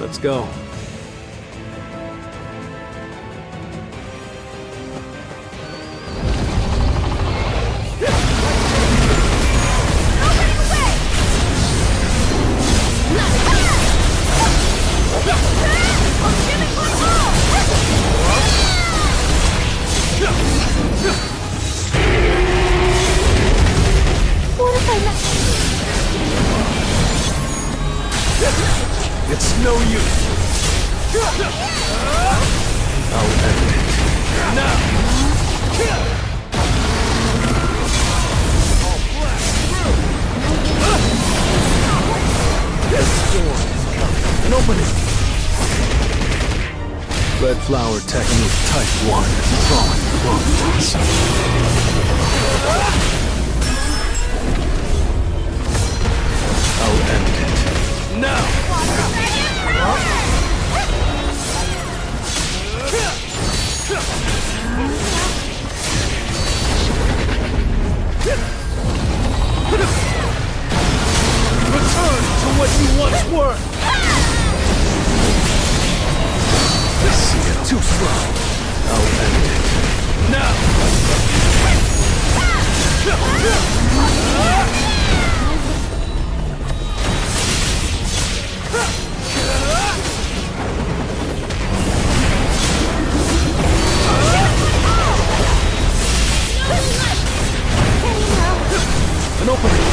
Let's go. Red flower technique type 1. Throwing bombs. I'll end it. Now! Return to what you once were! I see it too slow. I'll end it. Now! An opening!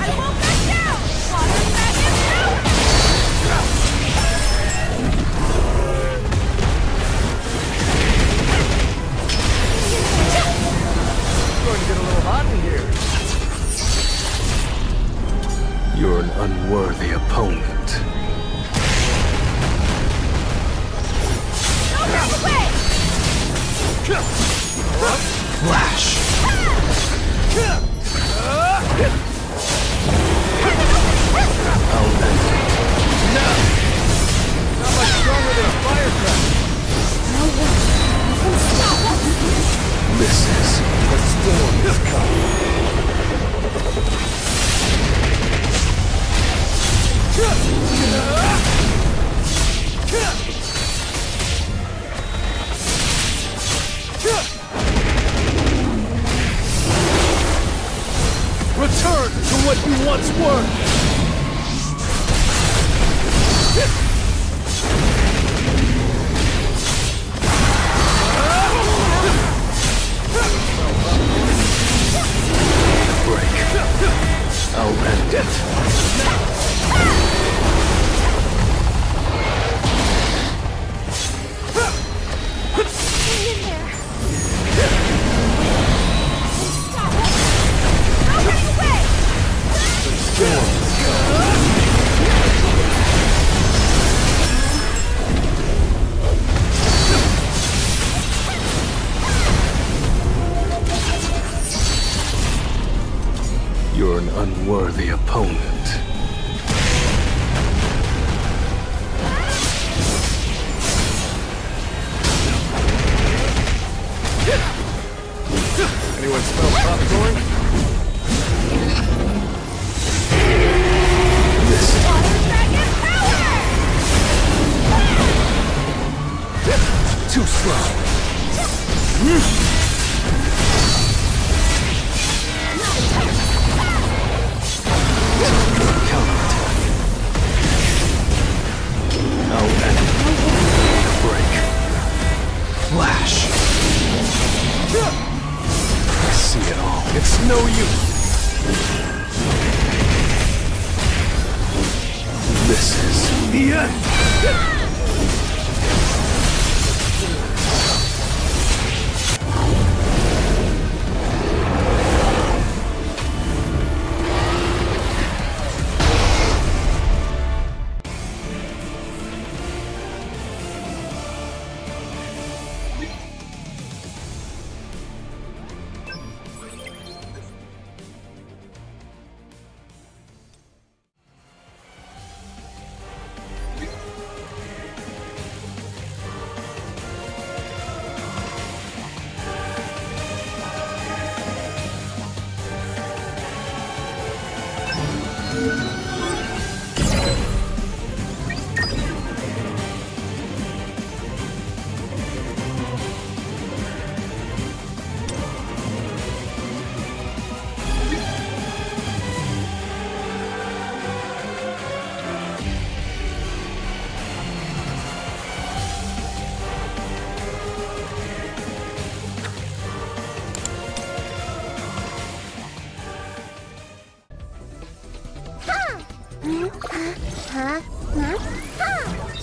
I won't back down! Water back in too! Going to get a little hot in here. You're an unworthy opponent. Don't run away! Flash! I'll end it. No! Not much stronger than a firecracker. No one can stop us! This is the storm is coming. Return to what you once were. I'll end it. Hang in there. Stop it. I'll run away. You're an unworthy opponent. Anyone smell popcorn? This water dragon power! Too slow. Flash! I see it all. It's no use. This is the end. Huh? Huh? Huh?